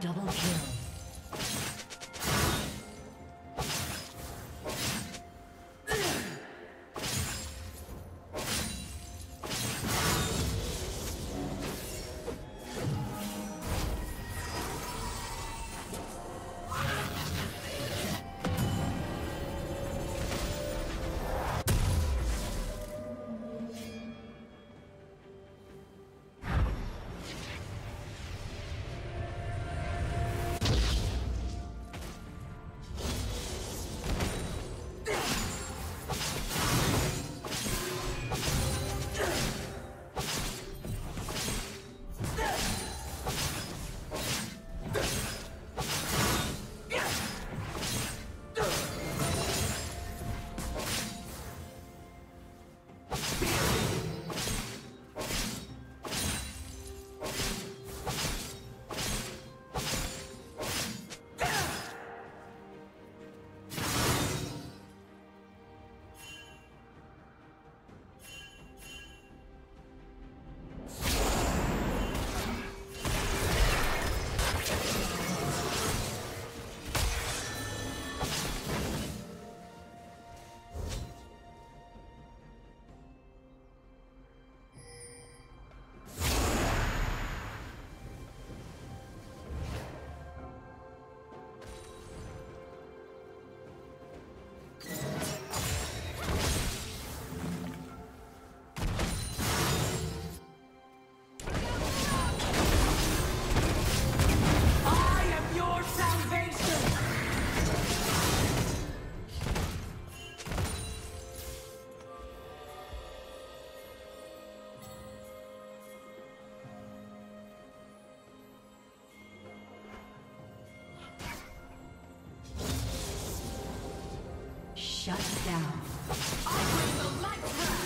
Double kill. Shut down. I bring the light back.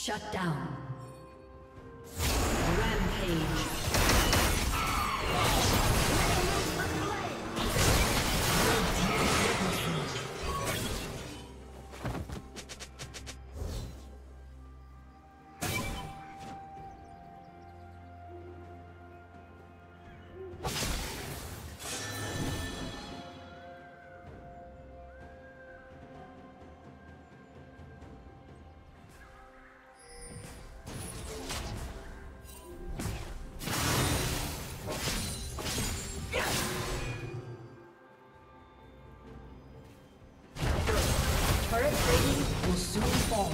Shut down. Rampage. Turret rating will soon fall.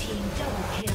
team double kill.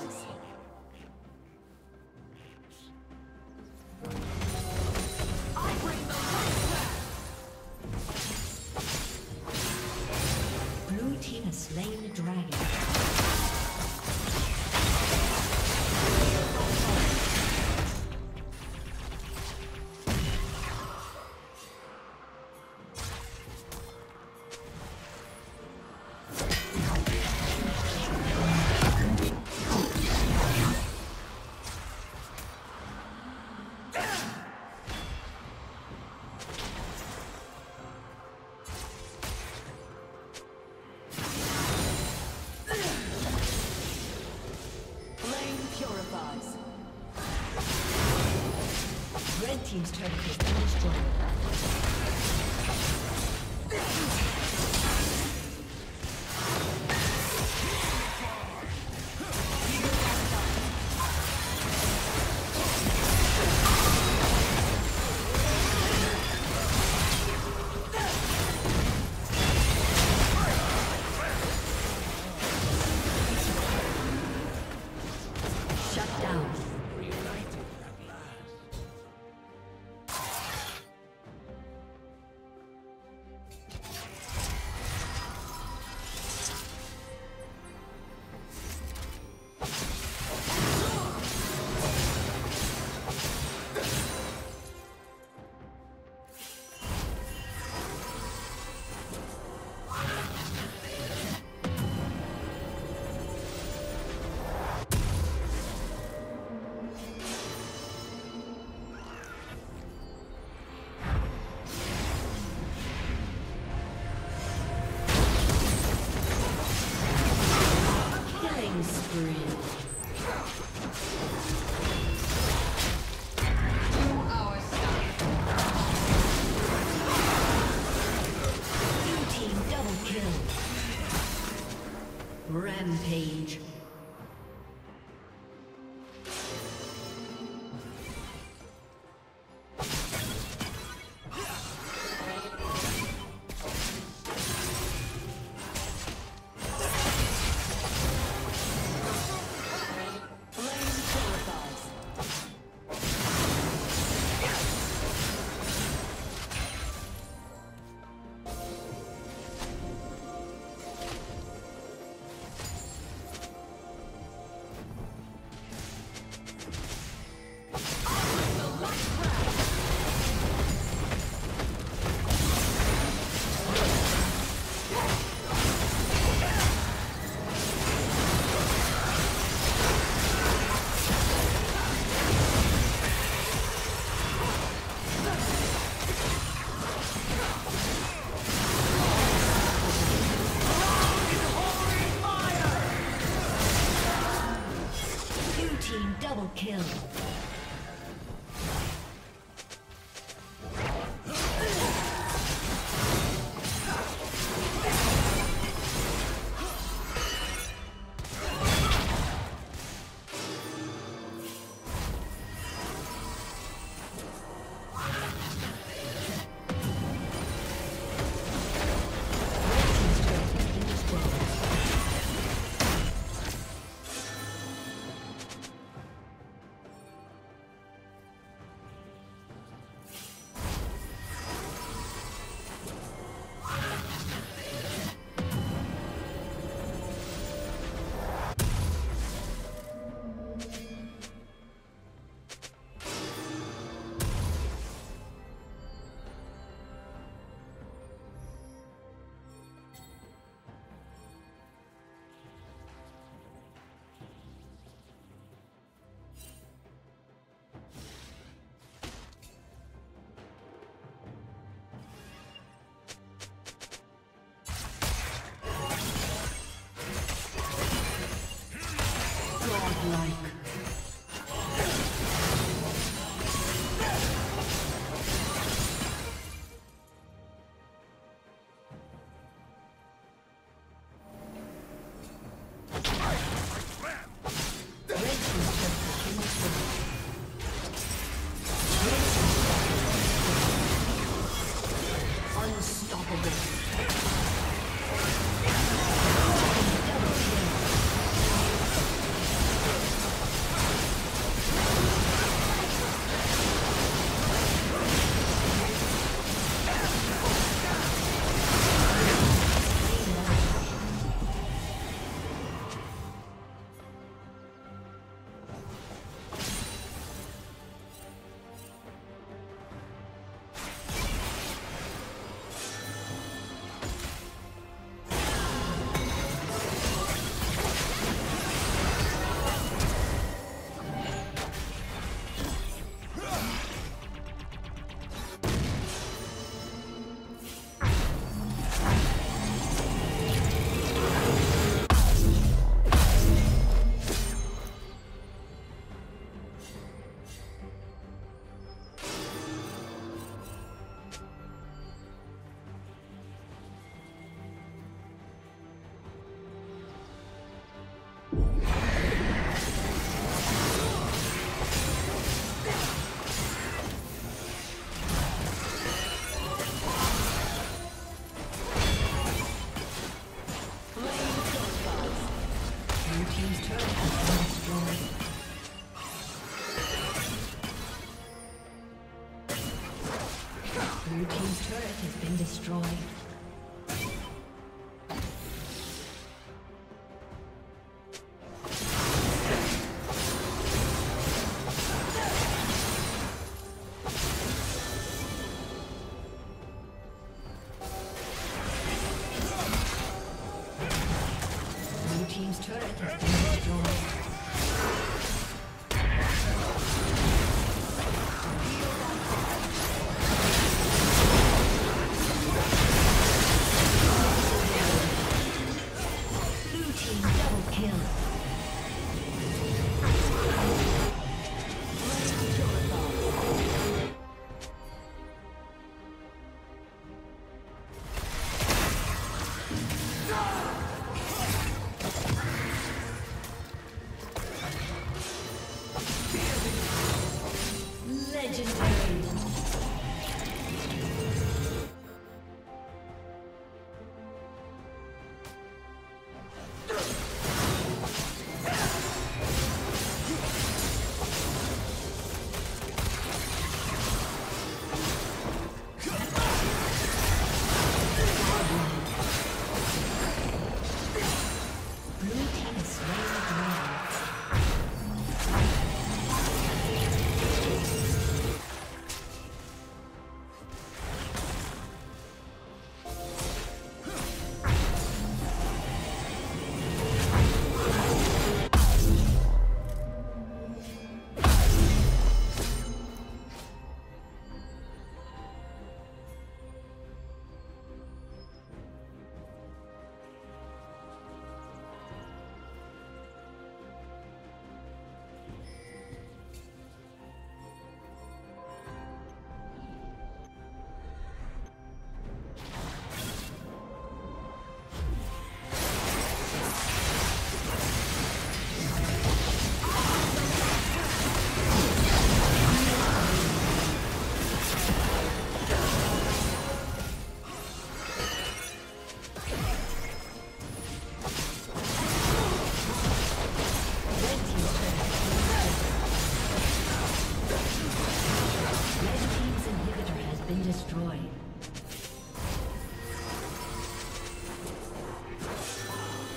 Team's turret has been destroyed. Shut down. Rampage. Kill. Blue team's turret has been destroyed. Blue team's turret has been destroyed.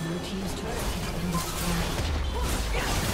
Blue team's turret has been destroyed.